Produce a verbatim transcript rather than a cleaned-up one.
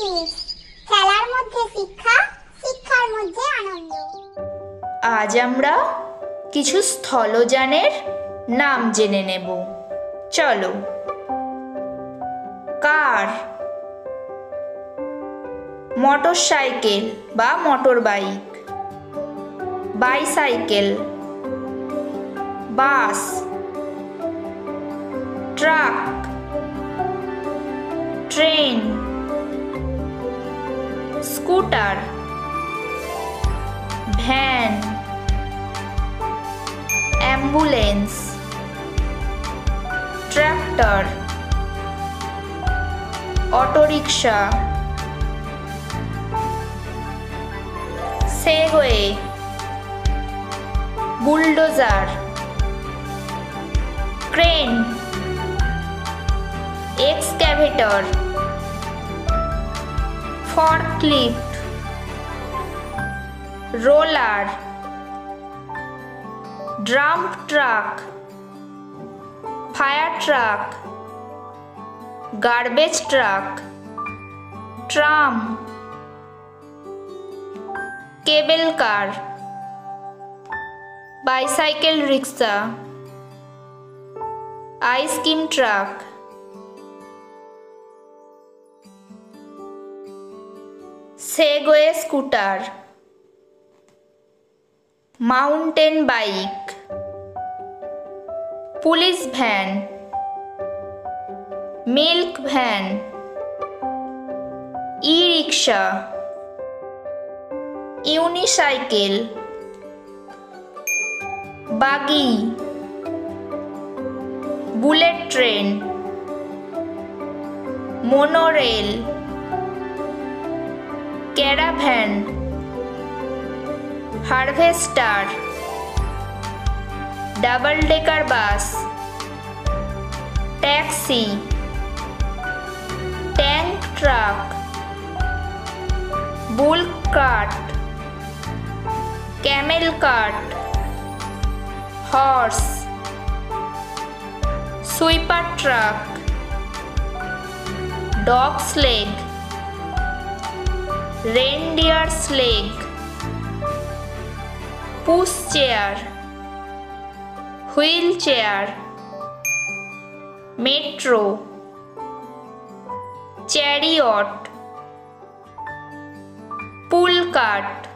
জিনিস, খেলার মধ্যে শিক্ষা, শিক্ষার মধ্যে আনন্দ। আজ আমরা কিছু স্থলযানের নাম জেনে নেব, চলো। কার, মোটরসাইকেল বা motor bike, bicycle, bus, truck, train, scooter, van, ambulance, tractor, autorickshaw, Segway, bulldozer, crane, excavator, forklift, roller, dump truck, fire truck, garbage truck, tram, cable car, bicycle rickshaw, ice cream truck. Segway scooter, mountain bike, police van, milk van, e rickshaw, unicycle, buggy, bullet train, monorail, caravan, harvester, double decker bus, taxi, tank truck, bullock cart, camel cart, horse, sweeper truck, dog sledge, reindeer slag, push chair, wheel chair, metro, chariot, pull cart.